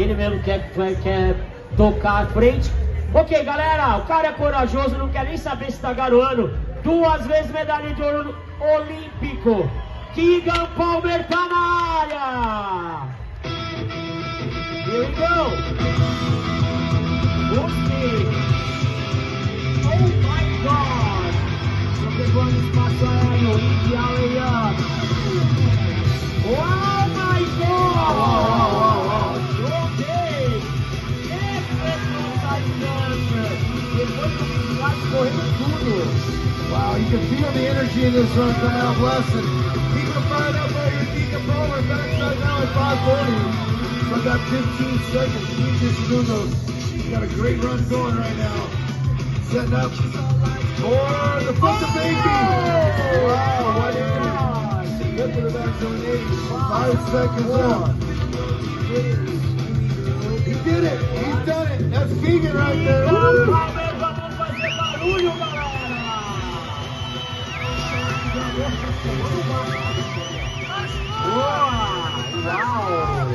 Ele mesmo quer tocar à frente. Ok, galera, o cara é corajoso, não quer nem saber se tá garoando. 2 vezes medalha de ouro olímpico. Keegan Palmer tá na área. Here we go. Okay. Oh my God. Estão levando espaço aéreo mundial aí, ó. Wow, my God. Okay. Depois do final, correndo tudo. Wow, you can feel the energy in this run coming out blessed. Keep the fire up there, you Keegan Palmer backside now at 540. We've got 15 seconds. He just do those. He's got a great run going right now. Setting up for the front of baby. Oh, wow, what is it? Look at the back zone 8. 5 seconds on. He did it. He's done it. That's Keegan right there. Wow. Wow.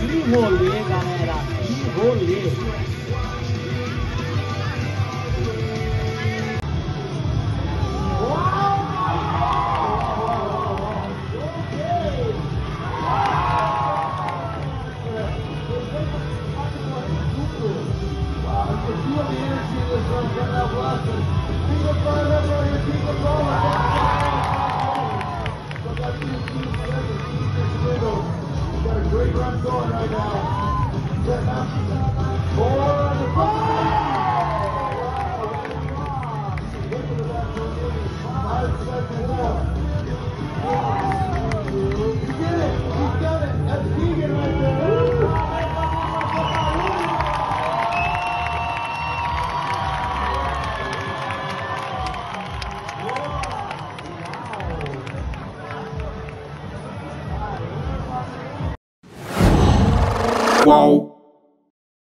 Que rolê, galera! Que rolê! Great run going right now. Set up for the five. Look at the back door. 5 seconds more. He did it. He's done it. That's Keegan right there. Wow.